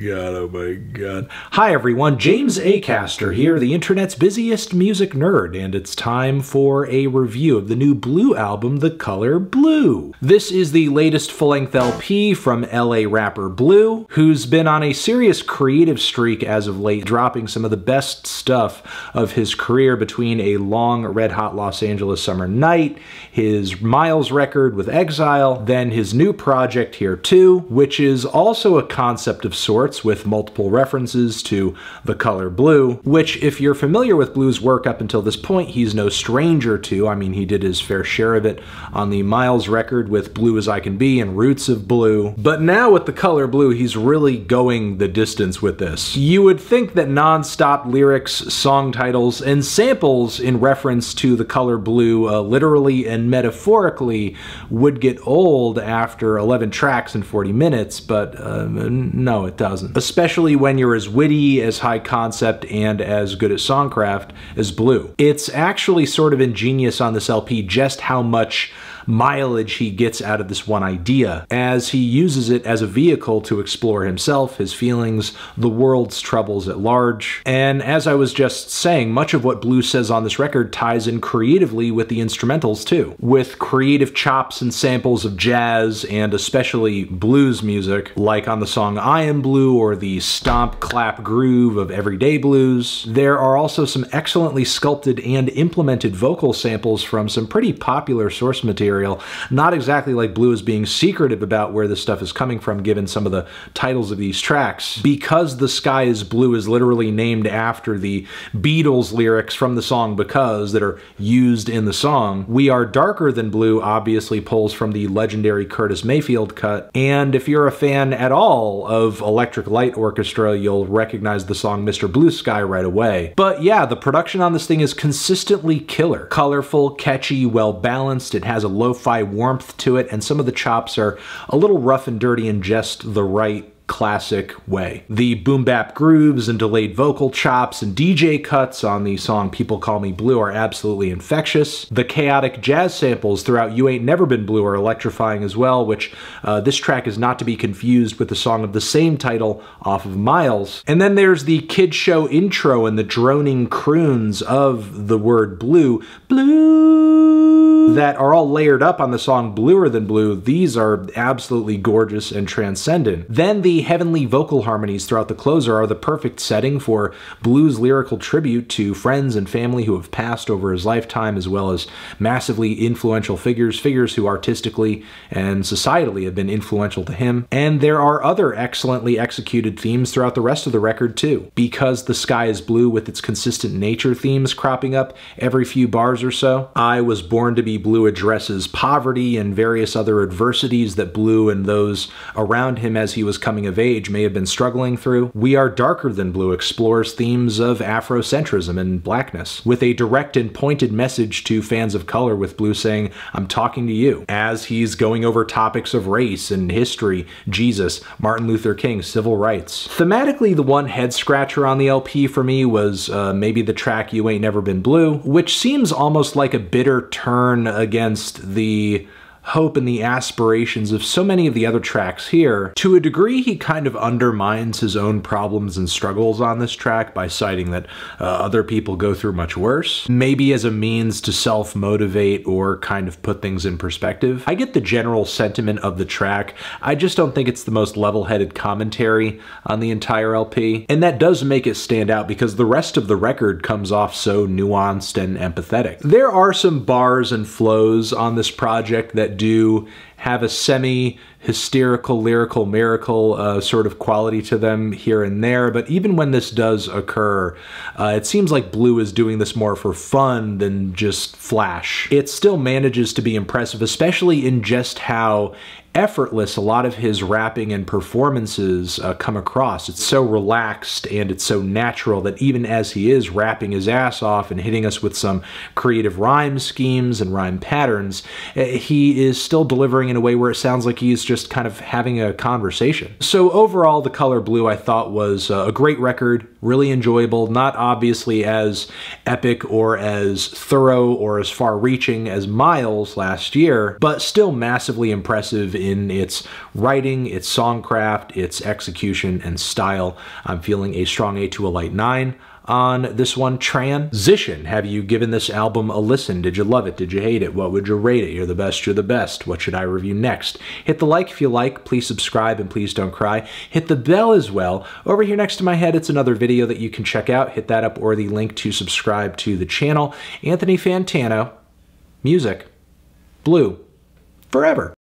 God, oh my God. Hi everyone, James Acaster here, the internet's busiest music nerd, and it's time for a review of the new Blue album, The Color Blu. This is the latest full-length LP from LA rapper Blue, who's been on a serious creative streak as of late, dropping some of the best stuff of his career between a long red-hot Los Angeles summer night, his Miles record with Exile, then his new project Here Too, which is also a concept of sorts, with multiple references to The Color Blu, which, if you're familiar with Blue's work up until this point, he's no stranger to. I mean, he did his fair share of it on the Miles record with Blue As I Can Be and Roots of Blue. But now with The Color Blu, he's really going the distance with this. You would think that non-stop lyrics, song titles, and samples in reference to The Color Blu, literally and metaphorically, would get old after 11 tracks and 40 minutes, but no, it doesn't. Especially when you're as witty, as high concept, and as good at songcraft as Blue. It's actually sort of ingenious on this LP just how much mileage he gets out of this one idea, as he uses it as a vehicle to explore himself, his feelings, the world's troubles at large. And as I was just saying, much of what Blue says on this record ties in creatively with the instrumentals too, with creative chops and samples of jazz and especially blues music, like on the song I Am Blue or the stomp clap groove of Everyday Blues. There are also some excellently sculpted and implemented vocal samples from some pretty popular source material. Not exactly like Blue is being secretive about where this stuff is coming from, given some of the titles of these tracks. Because The Sky Is Blue is literally named after the Beatles lyrics from the song Because that are used in the song, We Are Darker Than Blue obviously pulls from the legendary Curtis Mayfield cut. And if you're a fan at all of Electric Light Orchestra, you'll recognize the song Mr. Blue Sky right away. But yeah, the production on this thing is consistently killer. Colorful, catchy, well-balanced, it has a lo-fi warmth to it, and some of the chops are a little rough and dirty in just the right classic way. The boom bap grooves and delayed vocal chops and DJ cuts on the song People Call Me Blue are absolutely infectious. The chaotic jazz samples throughout You Ain't Never Been Blue are electrifying as well, which this track is not to be confused with the song of the same title off of Miles. And then there's the kid show intro and the droning croons of the word blue, blue, that are all layered up on the song Bluer Than Blue. These are absolutely gorgeous and transcendent. Then the heavenly vocal harmonies throughout the closer are the perfect setting for Blue's lyrical tribute to friends and family who have passed over his lifetime, as well as massively influential figures who artistically and societally have been influential to him. And there are other excellently executed themes throughout the rest of the record too. Because The Sky Is Blue, with its consistent nature themes cropping up every few bars or so. I Was Born to Be Blue addresses poverty and various other adversities that Blue and those around him as he was coming of age may have been struggling through. We Are Darker Than Blue explores themes of Afrocentrism and blackness, with a direct and pointed message to fans of color, with Blue saying, I'm talking to you, as he's going over topics of race and history, Jesus, Martin Luther King, civil rights. Thematically, the one head scratcher on the LP for me was maybe the track You Ain't Never Been Blue, which seems almost like a bitter turn against the hope and the aspirations of so many of the other tracks here. To a degree, he kind of undermines his own problems and struggles on this track by citing that other people go through much worse, maybe as a means to self-motivate or kind of put things in perspective. I get the general sentiment of the track. I just don't think it's the most level-headed commentary on the entire LP. And that does make it stand out because the rest of the record comes off so nuanced and empathetic. There are some bars and flows on this project that do have a semi-hysterical, lyrical, miracle sort of quality to them here and there, but even when this does occur, it seems like Blue is doing this more for fun than just flash. It still manages to be impressive, especially in just how effortless a lot of his rapping and performances come across. It's so relaxed and it's so natural that even as he is rapping his ass off and hitting us with some creative rhyme schemes and rhyme patterns, he is still delivering in a way where it sounds like he's just kind of having a conversation. So overall, The Color Blu I thought was a great record. Really enjoyable, not obviously as epic or as thorough or as far-reaching as Miles last year, but still massively impressive in its writing, its songcraft, its execution, and style. I'm feeling a strong 8 to a light 9. On this one, Transition. Have you given this album a listen? Did you love it? Did you hate it? What would you rate it? You're the best, you're the best. What should I review next? Hit the like if you like. Please subscribe and please don't cry. Hit the bell as well. Over here next to my head, it's another video that you can check out. Hit that up or the link to subscribe to the channel. Anthony Fantano, music, Blue, forever.